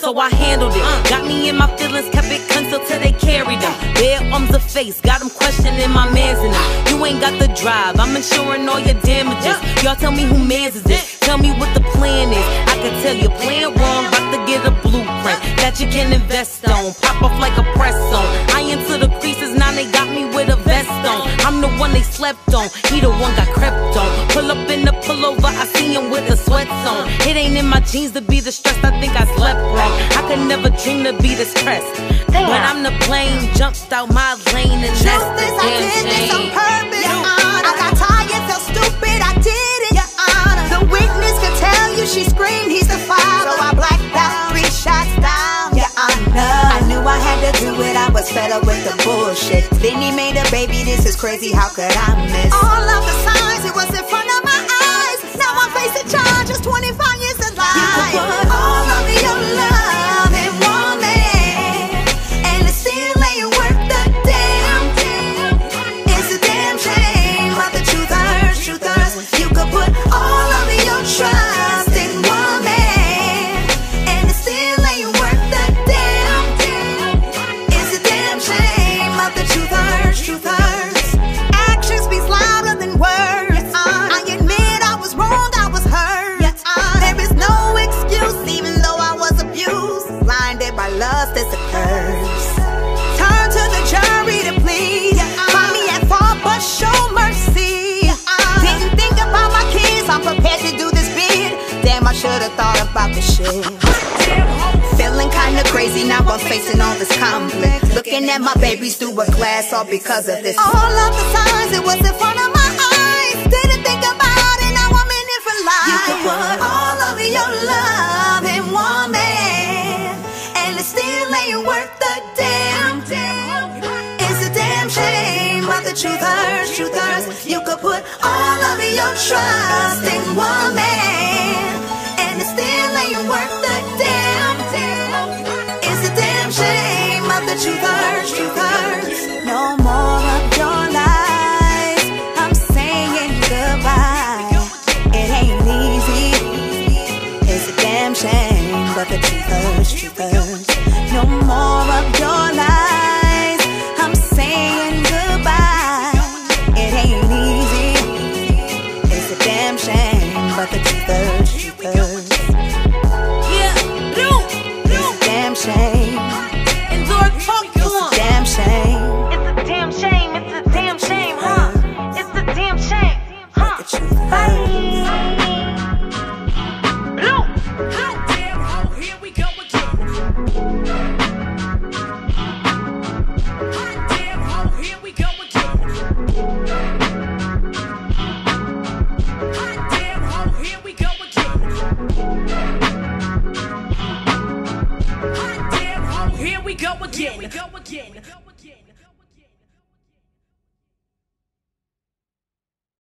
So I handled it, got me in my feelings, kept it concealed till they carried them. Bare arms of face, got them questioning my mans in it. You ain't got the drive, I'm insuring all your damages. Y'all tell me who mans is this, tell me what the plan is. I can tell you're playing wrong, about to get a blueprint that you can invest on, pop off like a press on. I am to the creases, now they got me with a vest on. I'm the one they slept on, he the one got crept on. Pull up in the pullover, I see him with the sweats on. It ain't in my jeans to be distressed, I think I slept wrong. I could never dream to be this pressed. But I'm the plane, jumped out my lane, and that's the damn shame. I did this on purpose, Your Honor. I got tired, felt stupid, I did it, Your Honor. The witness could tell you she screamed, he's the father. So I blacked out, 3 shots down, Your Honor. I knew I had to do it, I was fed up with the bullshit. Then he made a baby, this is crazy, how could I miss? All of the signs, it was in front of my eyes. Now I'm facing charges, 25 years alive. You could put all of your love. Should've thought about the shit. Feeling kinda crazy, now I'm facing all this conflict. Looking at my babies through a glass, all because of this. All of the signs, it was in front of my eyes. Didn't think about it, now I'm in it for life. You could put all of your love in one man, and it still ain't worth the damn thing. It's a damn shame, but the truth hurts, truth hurts. You could put all of your trust in one man, it still ain't worth the damn. It's a damn shame of the truth hurts, truth hurts. No more of your lies, I'm saying goodbye. It ain't easy, it's a damn shame, but the truth hurts, truth hurts. No more of your lies, I'm saying goodbye. It ain't easy, it's a damn shame, but the truth hurts, truth hurts. Go again.